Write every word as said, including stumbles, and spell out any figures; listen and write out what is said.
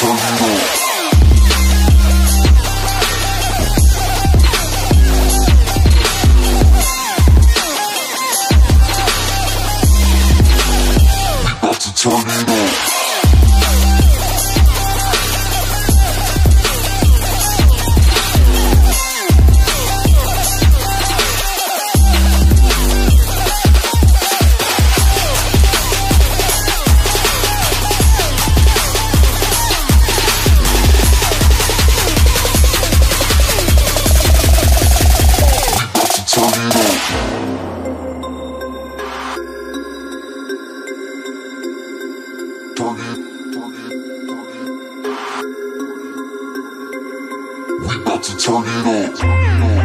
turn it up. We 'bout to turn it up.